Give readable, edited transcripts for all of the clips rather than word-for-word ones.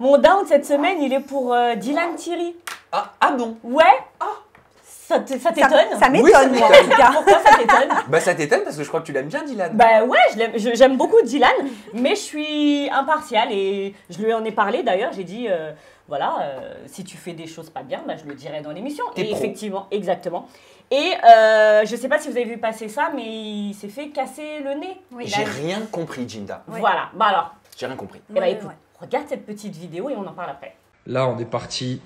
Mon down cette semaine, il est pour Dylan Thiry. Ah bon? Ouais. Ah. Ça t'étonne? Ça m'étonne, moi, en tout cas. Pourquoi ça t'étonne? Bah, ça t'étonne parce que je crois que tu l'aimes bien, Dylan. Bah, ouais, j'aime beaucoup Dylan, mais je suis impartiale et je lui en ai parlé d'ailleurs. J'ai dit, voilà, si tu fais des choses pas bien, bah, je le dirai dans l'émission. Et pro. Effectivement, exactement. Et je sais pas si vous avez vu passer ça, mais il s'est fait casser le nez. Oui, j'ai rien compris, Jinda. Ouais. Voilà, bah alors. J'ai rien compris. Et bah, écoute, regarde cette petite vidéo et on en parle après. Là, on est parti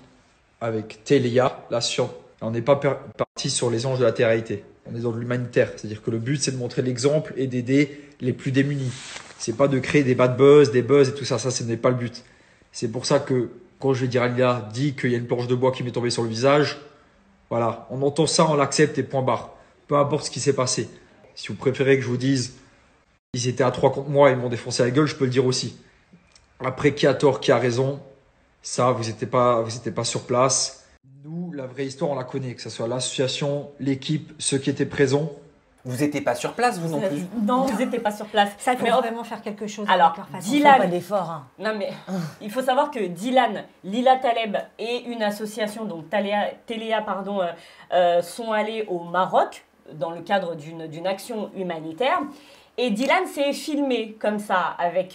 avec Téléia, la science. On n'est pas parti sur les anges de la télé-réalité. On est dans de l'humanitaire. C'est-à-dire que le but, c'est de montrer l'exemple et d'aider les plus démunis. C'est pas de créer des bad buzz, des buzz et tout ça. Ça, ce n'est pas le but. C'est pour ça que quand je vais dire à Lila, dis qu'il y a une planche de bois qui m'est tombée sur le visage, voilà, on entend ça, on l'accepte et point barre. Peu importe ce qui s'est passé. Si vous préférez que je vous dise, ils étaient à 3 contre moi et ils m'ont défoncé la gueule, je peux le dire aussi. Après, qui a tort, qui a raison, ça, vous n'étiez pas sur place. Nous, la vraie histoire, on la connaît, que ce soit l'association, l'équipe, ceux qui étaient présents. Vous n'étiez pas sur place, vous non plus? Non, vous n'étiez pas sur place. Ça peut vraiment faire quelque chose. Alors, Dylan, pas d'effort. Hein. Non, mais il faut savoir que Dylan, Lila Taleb et une association, donc Téléia, pardon, sont allés au Maroc dans le cadre d'une action humanitaire. Et Dylan s'est filmé comme ça avec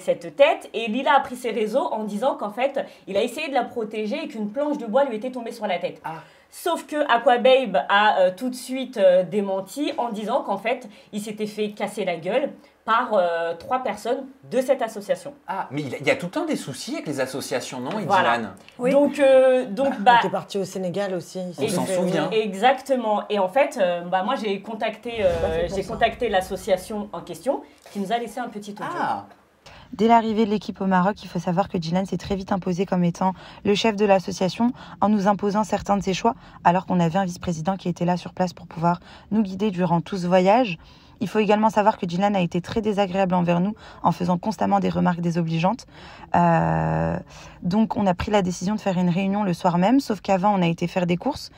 cette tête et Lila a pris ses réseaux en disant qu'en fait, il a essayé de la protéger et qu'une planche de bois lui était tombée sur la tête. Ah. Sauf que Aquababe a tout de suite démenti en disant qu'en fait, il s'était fait casser la gueule par 3 personnes de cette association. Ah, mais il y a tout un des soucis avec les associations, non, voilà. Dylan? Oui. Donc, on est parti au Sénégal aussi. On s'en souvient. Exactement. Et en fait, moi, j'ai contacté l'association en question qui nous a laissé un petit audio. Ah. Dès l'arrivée de l'équipe au Maroc, il faut savoir que Dylan s'est très vite imposé comme étant le chef de l'association en nous imposant certains de ses choix, alors qu'on avait un vice-président qui était là sur place pour pouvoir nous guider durant tout ce voyage. Il faut également savoir que Dylan a été très désagréable envers nous en faisant constamment des remarques désobligeantes. Donc on a pris la décision de faire une réunion le soir même, sauf qu'avant on a été faire des courses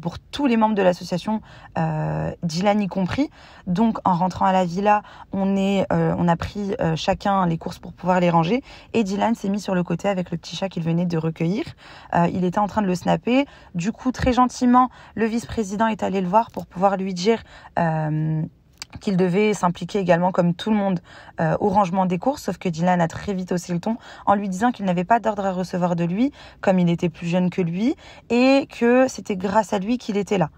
pour tous les membres de l'association, Dylan y compris. Donc en rentrant à la villa, on a pris chacun les courses pour pouvoir les ranger et Dylan s'est mis sur le côté avec le petit chat qu'il venait de recueillir. Il était en train de le snapper. Du coup, très gentiment, le vice-président est allé le voir pour pouvoir lui dire... qu'il devait s'impliquer également comme tout le monde au rangement des courses, sauf que Dylan a très vite haussé le ton en lui disant qu'il n'avait pas d'ordre à recevoir de lui, comme il était plus jeune que lui, et que c'était grâce à lui qu'il était là.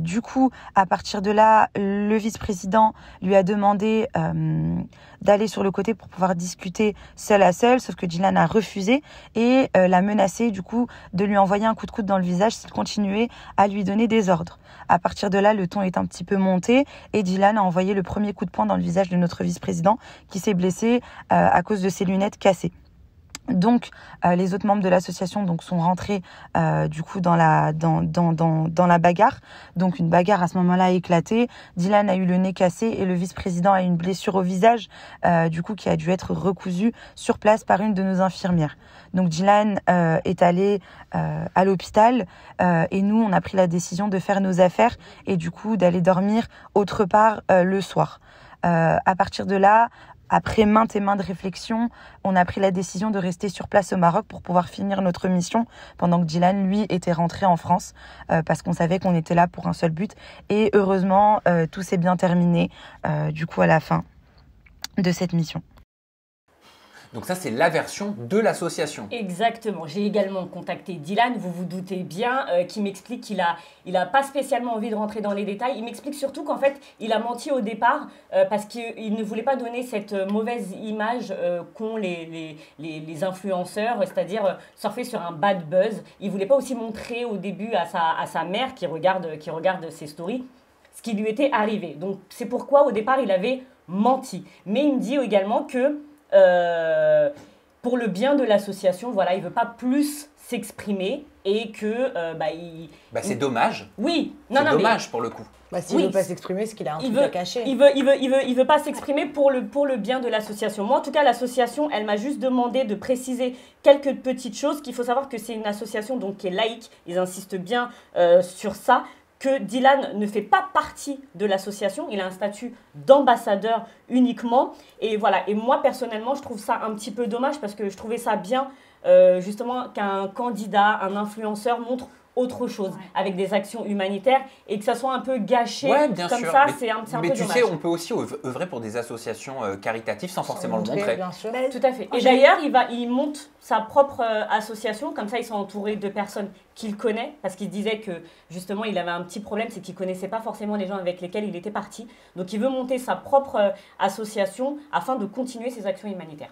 Du coup, à partir de là, le vice-président lui a demandé d'aller sur le côté pour pouvoir discuter seul à seul, sauf que Dylan a refusé et l'a menacé du coup de lui envoyer un coup de coude dans le visage s'il continuait à lui donner des ordres. À partir de là, le ton est un petit peu monté et Dylan a envoyé le premier coup de poing dans le visage de notre vice-président qui s'est blessé à cause de ses lunettes cassées. Donc, les autres membres de l'association sont rentrés du coup dans la bagarre. Donc, une bagarre à ce moment-là a éclaté. Dylan a eu le nez cassé et le vice-président a eu une blessure au visage du coup qui a dû être recousue sur place par une de nos infirmières. Donc, Dylan est allé à l'hôpital et nous, on a pris la décision de faire nos affaires et du coup d'aller dormir autre part le soir. À partir de là... Après maintes et maintes réflexions, on a pris la décision de rester sur place au Maroc pour pouvoir finir notre mission pendant que Dylan, lui, était rentré en France parce qu'on savait qu'on était là pour un seul but. Et heureusement, tout s'est bien terminé du coup à la fin de cette mission. Donc ça, c'est la version de l'association. Exactement. J'ai également contacté Dylan, vous vous doutez bien, qui m'explique qu'il n'a pas spécialement envie de rentrer dans les détails. Il m'explique surtout qu'en fait, il a menti au départ parce qu'il ne voulait pas donner cette mauvaise image qu'ont les influenceurs, c'est-à-dire surfer sur un bad buzz. Il ne voulait pas aussi montrer au début à sa mère qui regarde ses stories ce qui lui était arrivé. Donc c'est pourquoi au départ, il avait menti. Mais il me dit également que... pour le bien de l'association, voilà, il ne veut pas plus s'exprimer et que... c'est dommage. Oui. C'est dommage, mais... pour le coup. S'il ne veut pas s'exprimer, c'est qu'il a un truc à cacher. Il veut pas s'exprimer pour le bien de l'association. Moi, en tout cas, l'association, elle m'a juste demandé de préciser quelques petites choses. Qu'il faut savoir que c'est une association donc, qui est laïque. Ils insistent bien sur ça. que Dylan ne fait pas partie de l'association, il a un statut d'ambassadeur uniquement. Et voilà, et moi personnellement, je trouve ça un petit peu dommage parce que je trouvais ça bien justement qu'un candidat, un influenceur montre autre chose, ouais, avec des actions humanitaires, et que ça soit un peu gâché, ouais, bien comme sûr, ça, c'est un peu dommage. Mais tu sais, on peut aussi œuvrer pour des associations caritatives sans forcément le montrer. Bien sûr. Tout à fait. Et d'ailleurs, il monte sa propre association, comme ça, ils sont entourés de personnes qu'il connaît, parce qu'il disait que, justement, il avait un petit problème, c'est qu'il ne connaissait pas forcément les gens avec lesquels il était parti. Donc, il veut monter sa propre association afin de continuer ses actions humanitaires.